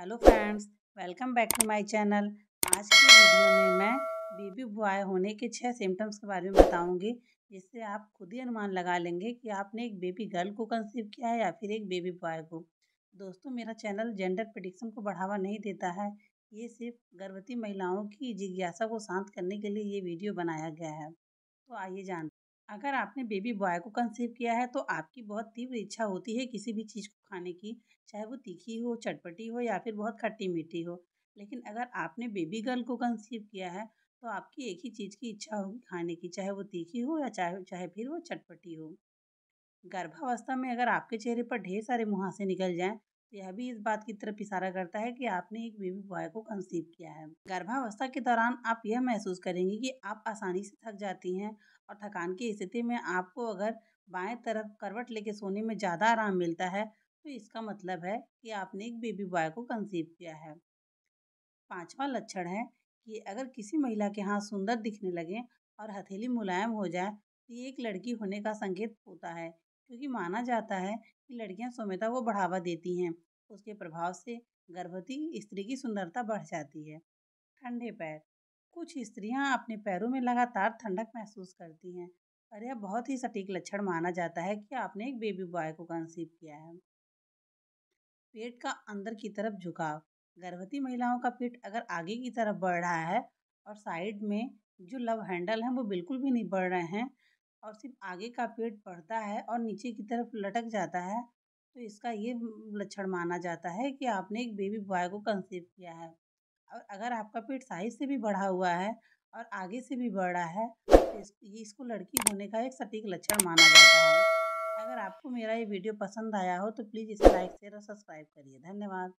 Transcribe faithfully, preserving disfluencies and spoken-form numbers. Hello friends, welcome back to my channel. आज की video में मैं बेबी बॉय होने के छह सिम्टम्स के बारे में बताऊंगी, जिससे आप खुद ही अनुमान लगा लेंगे कि आपने एक बेबी गर्ल को कंसीव किया है या फिर एक बेबी बॉय को। दोस्तों, मेरा चैनल जेंडर प्रेडिक्शन को बढ़ावा नहीं देता है, ये सिर्फ गर्भवती महिलाओं की जिज्ञासा को शांत करने के लिए ये वीडियो बनाया गया है। तो आइए जानते, अगर आपने बेबी बॉय को कंसीव किया है तो आपकी बहुत तीव्र इच्छा होती है किसी भी चीज़ को खाने की, चाहे वो तीखी हो, चटपटी हो या फिर बहुत खट्टी मीठी हो। लेकिन अगर आपने बेबी गर्ल को कंसीव किया है तो आपकी एक ही चीज़ की इच्छा होगी खाने की, चाहे वो तीखी हो या चाहे चाहे फिर वो चटपटी हो। गर्भावस्था में अगर आपके चेहरे पर ढेर सारे मुहासे निकल जाएं तो यह भी इस बात की तरफ इशारा करता है कि आपने एक बेबी बॉय को कंसीव किया है। गर्भावस्था के दौरान आप यह महसूस करेंगी कि आप आसानी से थक जाती हैं और थकान की स्थिति में आपको अगर बाएँ तरफ करवट लेके सोने में ज़्यादा आराम मिलता है तो इसका मतलब है कि आपने एक बेबी बॉय को कंसीव किया है। पांचवा लक्षण है कि अगर किसी महिला के हाथ सुंदर दिखने लगें और हथेली मुलायम हो जाए तो ये एक लड़की होने का संकेत होता है, क्योंकि माना जाता है कि लड़कियां सुंदरता को बढ़ावा देती हैं। उसके प्रभाव से गर्भवती स्त्री की सुंदरता बढ़ जाती है। ठंडे पैर, कुछ स्त्रियां अपने पैरों में लगातार ठंडक महसूस करती हैं और यह बहुत ही सटीक लक्षण माना जाता है कि आपने एक बेबी बॉय को कंसीव किया है। पेट का अंदर की तरफ झुकाव, गर्भवती महिलाओं का पेट अगर आगे की तरफ बढ़ रहा है और साइड में जो लव हैंडल हैं वो बिल्कुल भी नहीं बढ़ रहे हैं और सिर्फ आगे का पेट बढ़ता है और नीचे की तरफ लटक जाता है, तो इसका ये लक्षण माना जाता है कि आपने एक बेबी बॉय को कंसीव किया है। और अगर आपका पेट साइड से भी बढ़ा हुआ है और आगे से भी बढ़ रहा है तो इसको लड़की होने का एक सटीक लक्षण माना जाता है। अगर आपको मेरा ये वीडियो पसंद आया हो तो प्लीज़ इसे लाइक, शेयर और सब्सक्राइब करिए। धन्यवाद।